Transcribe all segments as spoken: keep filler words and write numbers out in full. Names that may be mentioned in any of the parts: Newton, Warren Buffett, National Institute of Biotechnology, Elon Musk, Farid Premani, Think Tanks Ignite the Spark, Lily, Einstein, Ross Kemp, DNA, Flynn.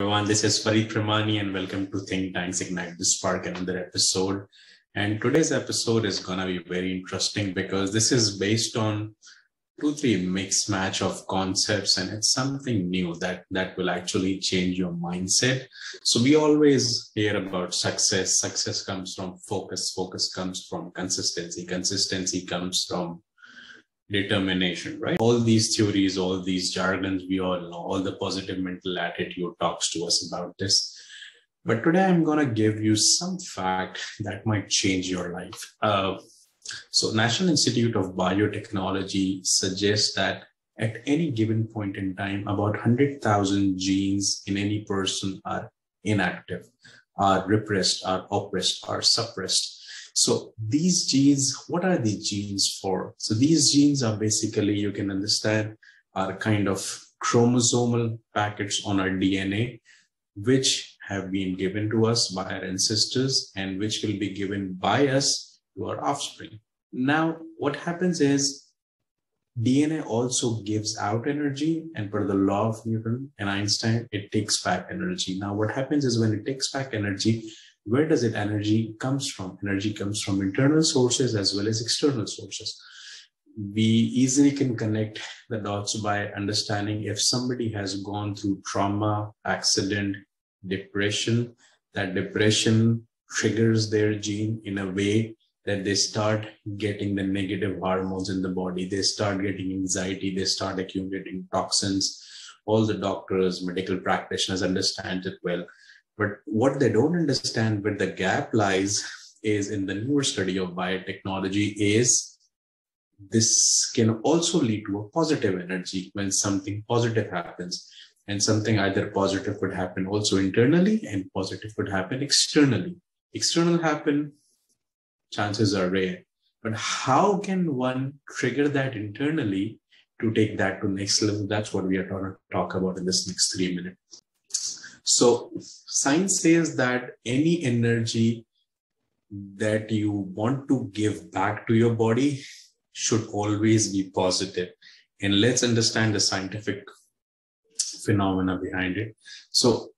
Everyone, this is Farid Premani and welcome to Think Tanks Ignite the Spark, another episode. And today's episode is going to be very interesting because this is based on two, three mixed match of concepts, and it's something new that, that will actually change your mindset. So we always hear about success. Success comes from focus. Focus comes from consistency. Consistency comes from determination, right? All these theories, all these jargons, we all know, all the positive mental attitude talks to us about this. But today I'm going to give you some fact that might change your life. Uh, so National Institute of Biotechnology suggests that at any given point in time, about one hundred thousand genes in any person are inactive, are repressed, are oppressed, are suppressed. So these genes, what are the genes for? So these genes are basically, you can understand, are kind of chromosomal packets on our D N A, which have been given to us by our ancestors and which will be given by us to our offspring. Now, what happens is D N A also gives out energy, and per the law of Newton and Einstein, it takes back energy. Now, what happens is when it takes back energy, where does it energy comes from? Energy comes from internal sources as well as external sources. We easily can connect the dots by understanding if somebody has gone through trauma, accident, depression, that depression triggers their gene in a way that they start getting the negative hormones in the body. They start getting anxiety. They start accumulating toxins. All the doctors, medical practitioners understand it well. But what they don't understand, where the gap lies, is in the newer study of biotechnology, is this can also lead to a positive energy when something positive happens. And something either positive could happen also internally and positive could happen externally. External happen, chances are rare. But how can one trigger that internally to take that to next level? That's what we are going to talk about in this next three minutes. So science says that any energy that you want to give back to your body should always be positive. And let's understand the scientific phenomena behind it. So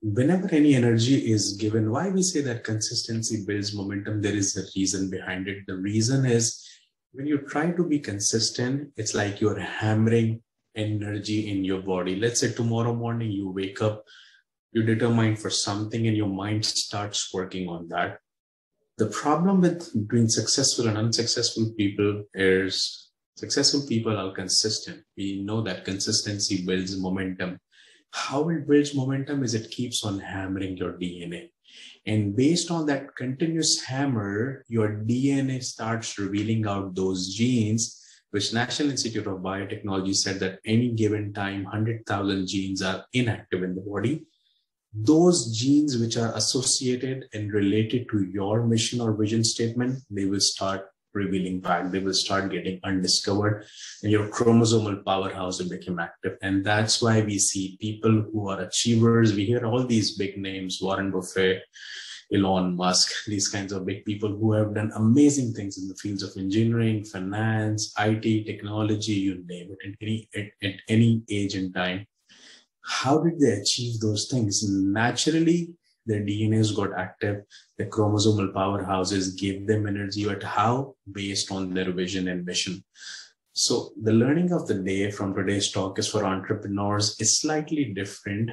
whenever any energy is given, why we say that consistency builds momentum, there is a reason behind it. The reason is when you try to be consistent, it's like you're hammering energy in your body. Let's say tomorrow morning you wake up, you determine for something and your mind starts working on that. The problem with doing successful and unsuccessful people is successful people are consistent. We know that consistency builds momentum. How it builds momentum is it keeps on hammering your D N A. And based on that continuous hammer, your D N A starts revealing out those genes, which National Institute of Biotechnology said that any given time, one hundred thousand genes are inactive in the body. Those genes which are associated and related to your mission or vision statement, they will start revealing back. They will start getting undiscovered, and your chromosomal powerhouse will become active. And that's why we see people who are achievers. We hear all these big names, Warren Buffett, Elon Musk, these kinds of big people who have done amazing things in the fields of engineering, finance, I T, technology, you name it, at any, at, at any age and time. How did they achieve those things? Naturally, their D N As got active, the chromosomal powerhouses gave them energy, but how? Based on their vision and mission. So the learning of the day from today's talk is for entrepreneurs is slightly different,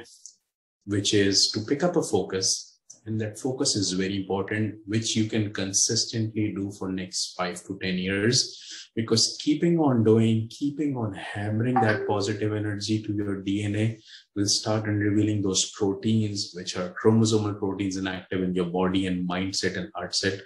which is to pick up a focus. And that focus is very important, which you can consistently do for next five to ten years, because keeping on doing, keeping on hammering that positive energy to your D N A will start unrevealing those proteins, which are chromosomal proteins inactive in your body and mindset and heartset,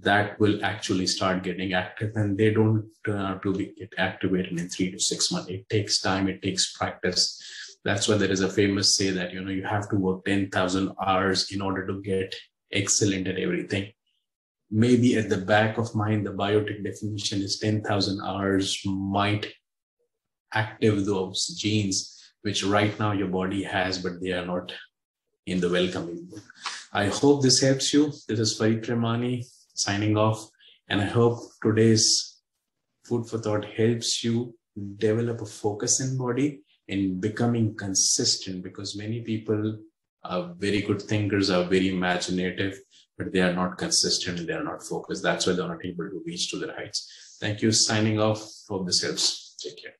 that will actually start getting active, and they don't turn out to be get activated in three to six months. It takes time. It takes practice. That's why there is a famous say that, you know, you have to work ten thousand hours in order to get excellent at everything. Maybe at the back of mind, the biotech definition is ten thousand hours might active those genes, which right now your body has, but they are not in the welcoming book. I hope this helps you. This is Farid Premani signing off. And I hope today's food for thought helps you develop a focus in body in becoming consistent, because many people are very good thinkers, are very imaginative, but they are not consistent and they are not focused. That's why they're not able to reach to their heights. Thank you. Signing off. Hope this helps. Take care.